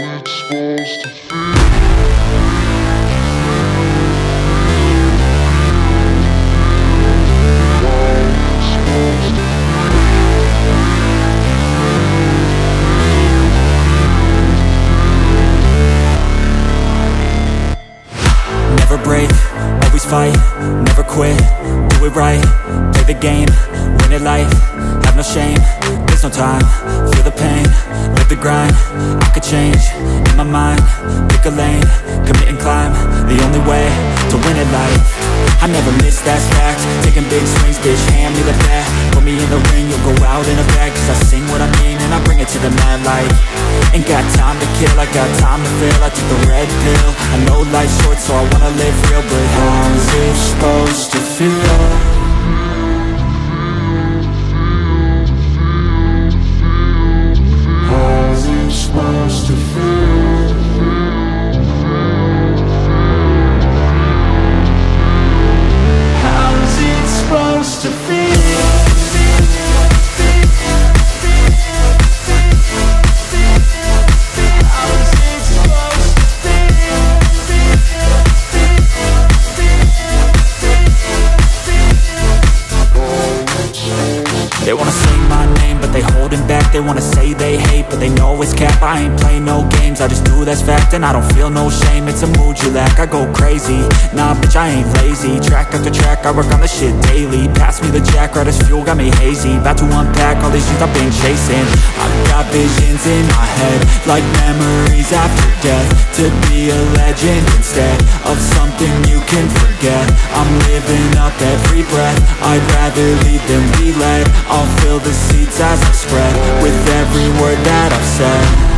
it's supposed to feel. Never break, always fight, never quit, do it right, play the game, win it life, have no shame, there's no time, feel the pain, live the grind, I could change, in my mind, pick a lane, commit and climb, the only way to win it life. I never miss, that's fact. Taking big swings, bitch, hand me the bat. Put me in the ring, you'll go out in a bag. Cause I sing what I mean and I bring it to the mad light. Ain't got time to kill, I got time to feel. I took the red pill, I know life's short, so I wanna live real. But how's it supposed to feel? They wanna say my name, but they holding back. They wanna say they hate, but they know it's cap. I ain't play no games, I just do that's fact. And I don't feel no shame, it's a mood you lack. I go crazy, nah bitch I ain't lazy. Track after track, I work on the shit daily. Pass me the jack, right as fuel, got me hazy. About to unpack all these things I've been chasing. I've got visions in my head, like memories after death. To be a legend instead of something you can forget. I'm living up every breath, I'd rather lead than be led. I'll fill the seats as I spread with every word that I've said.